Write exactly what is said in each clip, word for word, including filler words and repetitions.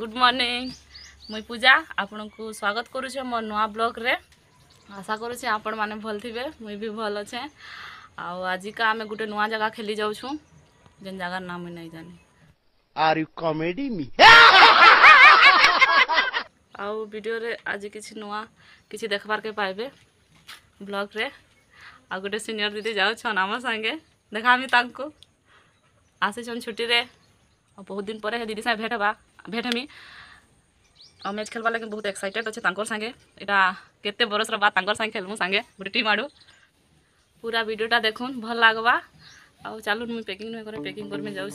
Good morning मुई पूजा आपण को स्वागत करुचे मोर नवा ब्लॉग रे। आशा करुचे आपण माने भल थिबे, मुई भी भल अछे। आजिका आमे गुटे नवा जगह खेली जाऊछु, जेन जगह नाम नै जाने। आर यू कॉमेडी मी आउ वीडियो रे आज किछि नवा किछि देखबार के पाइबे ब्लॉग रे। आ गोटे सीनियर दीदी जाऊछन आम संगे, देखामी तांको आसेछन छुट्टी रे। बहुत दिन पर दीदी साहे भेट हवा भेटमी और मैच खेलवा लगे बहुत एक्साइटेड अच्छे तांकर संगे। यहाँ केते बरस बाद तांकर संगे खेलमु संगे गोटे टीम आड़ू। पूरा वीडियोटा देखुन भल लागवा। आ चलू मुझे पैकिंग नहीं कर पैकिंग करमे जाऊँ।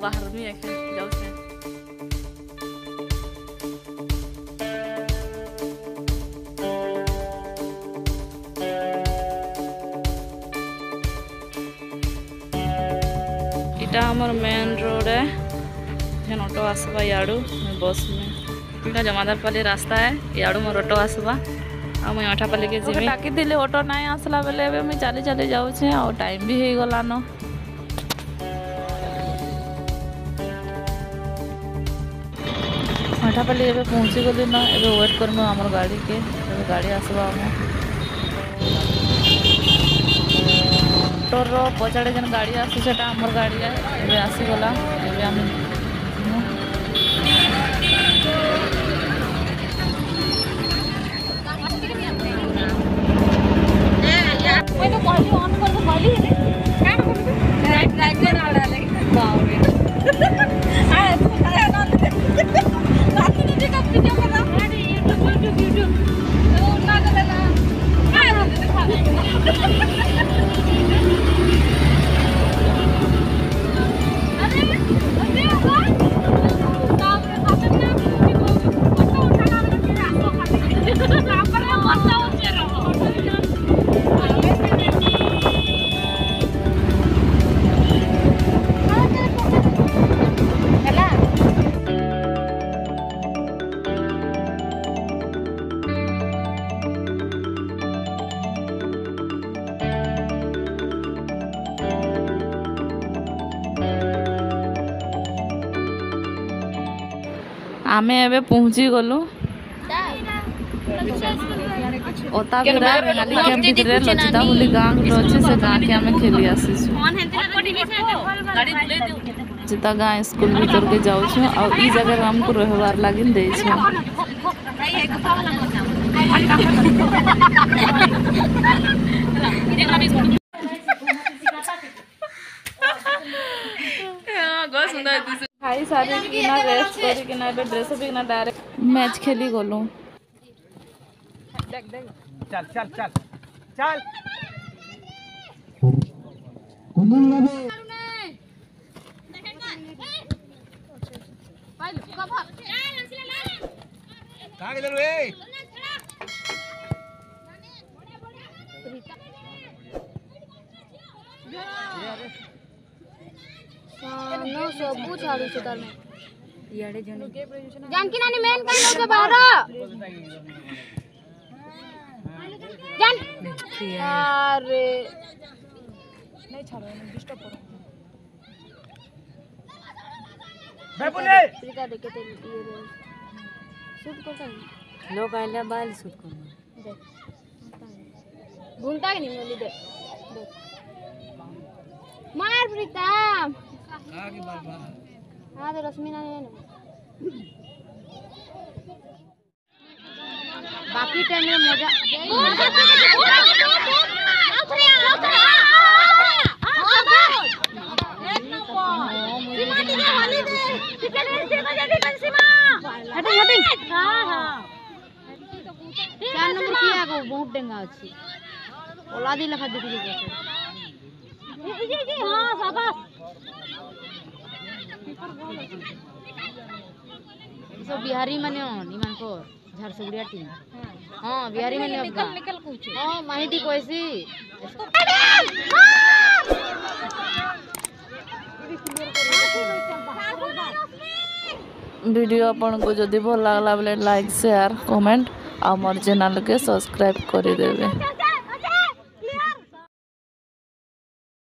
बाहर में एक जाऊँ से इटा हमर मेन रोड है। जन ऑटो आसवा याडू बस में इटा जमादारपाली रास्ता है। याडू मोर ऑटो आसवा आ मैं अठापाली के जीवी ताकि दिले ऑटो नहीं आसला बेले अबे मैं चली चली जाऊँ से। और टाइम भी हो गलानो। अठापाली एबे पहुँची गली ना, एबे वेट करमु आमर गाड़ी के। एबे गाड़ी आसवा आमर टोर पछाड़े जन गाड़ी आसी सेटा आमर गाड़ी है। एबे आसी गला। एबे हम मैं तो कहली ऑन करबो कहली ने का करबो राइट राइट कर आला ले बाव रे आ तू आमे एबे पहुँची गलु ओता बिरा खाली के बिरे लचिता बोली गांग रोचे से गांग के आमे खेली आसीसु। गाड़ी बुले दे जिता गाय स्कूल भीतर के जाउ छु। और ई जगह हम को रहवार लागिन दे छु। हां गो सुंदर खाई सारे कि ना रेस्ट करी कि ना बे ड्रेस भी ना डायरेक्ट मैच खेली गोलू। देख देख चल चल चल चल कोनला बे पाइल कवर चल हंसले ला का गेल रे रीता नो सबु झाड़ू से तार में याडे जन जानकी नानी मेन कर लो के बाहर जान। अरे नहीं छाड़ो डिस्टर्ब करो बेबुले तरीका देके ते ये शूट कर लो लोग आले बाल शूट कर घूमता ही नहीं मिली दे मार प्रीता आगे बार बार आ दे रश्मि ना ने बाकी टाइम में मजा ओथरे ओथरे हां बात एक नंबर सीमा दी वाली दे टिकट सीमा जल्दी कर सीमा हट हट हां हां चार नंबर किया को बहुत डेंगा अछि ओला दी लखा दी के जी जी जी हां शाबाश सब बिहारी माने इमान को झरसुगड़िया टीम। हाँ बिहारी में निकल निकल कुछ हाँ माही दी कोसी वीडियो अपन को जदि भल लगला बोले लाइक शेयर कमेंट और मोर चैनल के सब्सक्राइब कर देबे।